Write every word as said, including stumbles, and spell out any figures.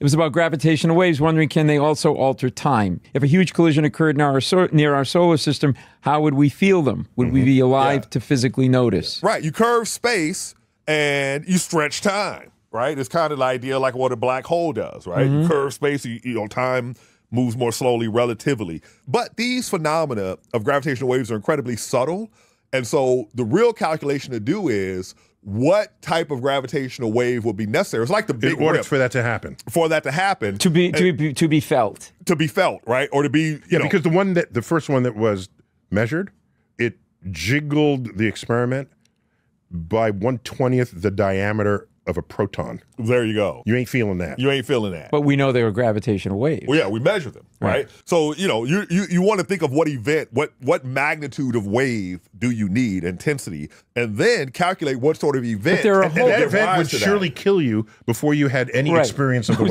It was about gravitational waves, wondering can they also alter time? If a huge collision occurred near our, so near our solar system, how would we feel them? Would mm-hmm. we be alive yeah. to physically notice? Right. You curve space and you stretch time, right? It's kind of the idea like what a black hole does, right? Mm-hmm. You curve space, you, you know, time moves more slowly relatively. But these phenomena of gravitational waves are incredibly subtle. And so the real calculation to do is what type of gravitational wave would be necessary. It's like the big rip. In order for that to happen. For that to happen. To be, to be, to be felt. To be felt, right? Or to be, you yeah, know. Because the one that, the first one that was measured, it jiggled the experiment by one twentieth the diameter of a proton. There you go. You ain't feeling that. You ain't feeling that. But we know they were gravitational waves. Well, yeah, we measure them, right? right? So, you know, you you, you want to think of what event, what, what magnitude of wave do you need, intensity, and then calculate what sort of event. But there are and, and that event would surely that. kill you before you had any right. experience of the wave.